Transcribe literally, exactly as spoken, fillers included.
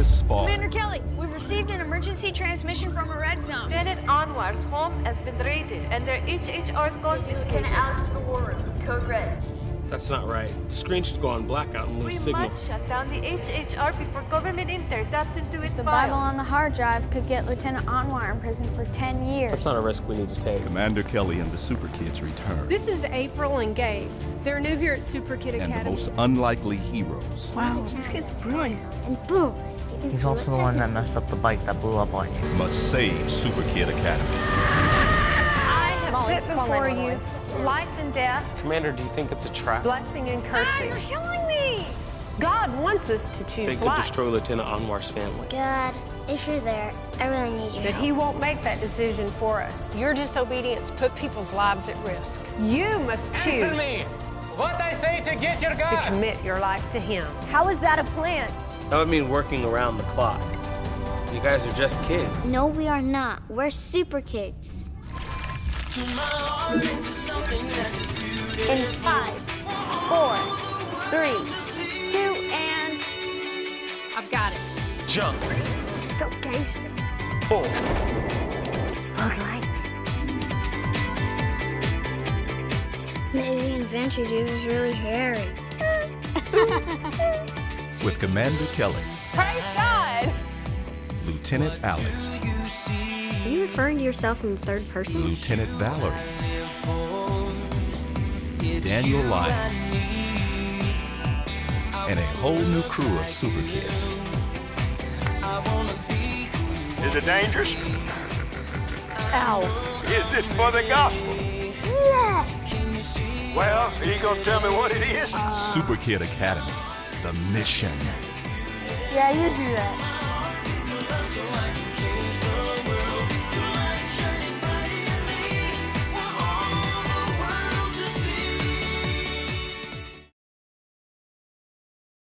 this far. Commander Kellie, we've received an emergency transmission from a red zone. Lieutenant Anwar's home has been raided and their H H R's confiscated. Lieutenant Alex to the war room. Code red. That's not right. The screen should go on blackout and lose signal. We must shut down the H H R before government inter taps into its files. Survival on the hard drive could get Lieutenant Anwar in prison for ten years. That's not a risk we need to take. Commander Kellie and the Superkids return. This is April and Gabe. They're new here at Superkid Academy. And the most unlikely heroes. Wow, this kid's brilliant. And boom. He's also the one that messed up the bike that blew up on you. Must save Superkid Academy. Pit before you, life and death. Commander, do you think it's a trap? Blessing and cursing. Ah, you're killing me! God wants us to choose life. They could destroy Lieutenant Anwar's family. God, if you're there, I really need you. But he won't make that decision for us. Your disobedience put people's lives at risk. You must choose. Answer me. What I say to get your God. To commit your life to him. How is that a plan? That would mean working around the clock. You guys are just kids. No, we are not. We're super kids. In five, four, three, two, and I've got it. Jump. So gangster. Pull. Thug lightning. Maybe the inventor dude was really hairy. With Commander Kellie. Praise God. Lieutenant Alex. Are you referring to yourself in the third person? Lieutenant Valerie, Daniel Lyon, and a whole new crew of super kids. Is it dangerous? Ow. Is it for the gospel? Yes! Well, are you gonna tell me what it is? Uh, Superkid Academy, the mission. Yeah, you do that.